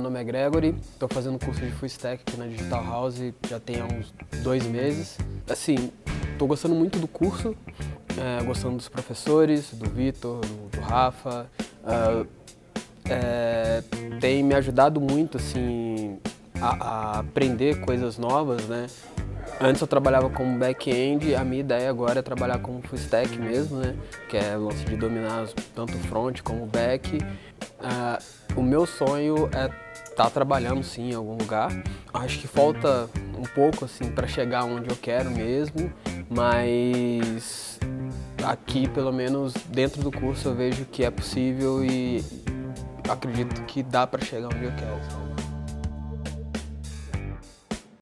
Meu nome é Gregory, estou fazendo um curso de Full Stack aqui na Digital House já tem há uns 2 meses. Assim, estou gostando muito do curso, gostando dos professores, do Vitor, do Rafa. Tem me ajudado muito assim, a aprender coisas novas, né? Antes eu trabalhava como back-end, a minha ideia agora é trabalhar como Full Stack mesmo, né? Que é o lance de dominar tanto front como back. O meu sonho é estar trabalhando sim em algum lugar. Acho que falta um pouco assim para chegar onde eu quero mesmo, mas aqui pelo menos dentro do curso eu vejo que é possível e acredito que dá para chegar onde eu quero.